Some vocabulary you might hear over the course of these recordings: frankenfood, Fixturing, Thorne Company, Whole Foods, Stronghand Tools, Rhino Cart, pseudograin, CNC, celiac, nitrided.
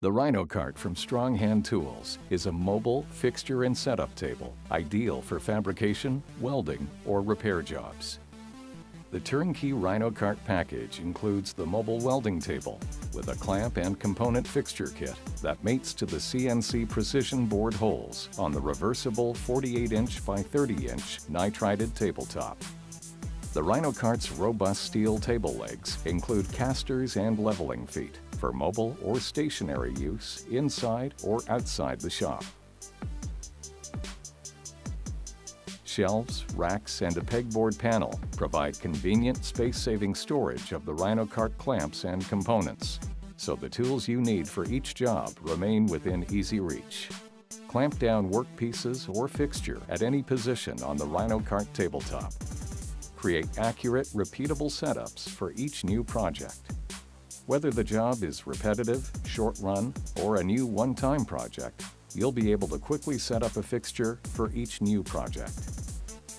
The Rhino Cart from Stronghand Tools is a mobile fixture and setup table, ideal for fabrication, welding, or repair jobs. The turnkey Rhino Cart package includes the mobile welding table with a clamp and component fixture kit that mates to the CNC precision bored holes on the reversible 48-inch by 30-inch nitrided tabletop. The Rhino Cart's robust steel table legs include casters and leveling feet for mobile or stationary use inside or outside the shop. Shelves, racks, and a pegboard panel provide convenient space-saving storage of the Rhino Cart clamps and components, so the tools you need for each job remain within easy reach. Clamp down workpieces or fixture at any position on the Rhino Cart tabletop. Create accurate, repeatable setups for each new project. Whether the job is repetitive, short run, or a new one-time project, you'll be able to quickly set up a fixture for each new project.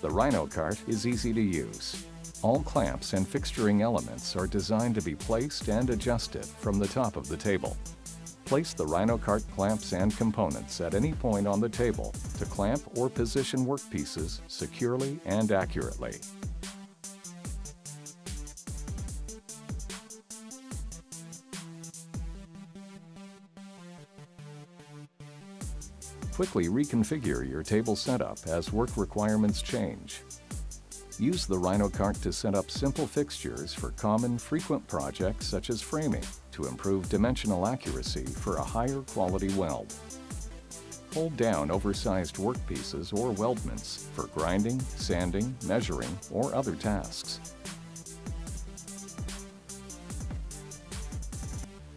The Rhino Cart is easy to use. All clamps and fixturing elements are designed to be placed and adjusted from the top of the table. Place the Rhino Cart clamps and components at any point on the table to clamp or position workpieces securely and accurately. Quickly reconfigure your table setup as work requirements change. Use the Rhino Cart to set up simple fixtures for common, frequent projects such as framing to improve dimensional accuracy for a higher quality weld. Hold down oversized workpieces or weldments for grinding, sanding, measuring, or other tasks.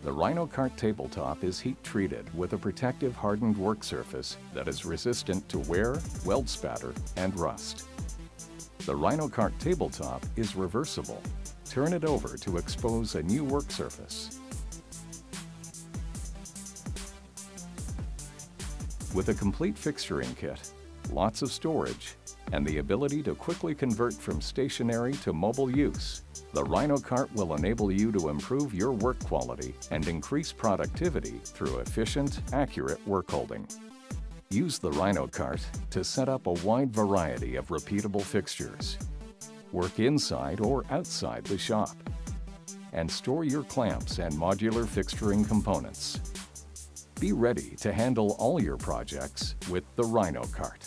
The Rhino Cart tabletop is heat-treated with a protective hardened work surface that is resistant to wear, weld spatter, and rust. The Rhino Cart tabletop is reversible. Turn it over to expose a new work surface. With a complete fixturing kit, lots of storage, and the ability to quickly convert from stationary to mobile use, the Rhino Cart will enable you to improve your work quality and increase productivity through efficient, accurate work holding. Use the Rhino Cart to set up a wide variety of repeatable fixtures. Work inside or outside the shop. And store your clamps and modular fixturing components. Be ready to handle all your projects with the Rhino Cart.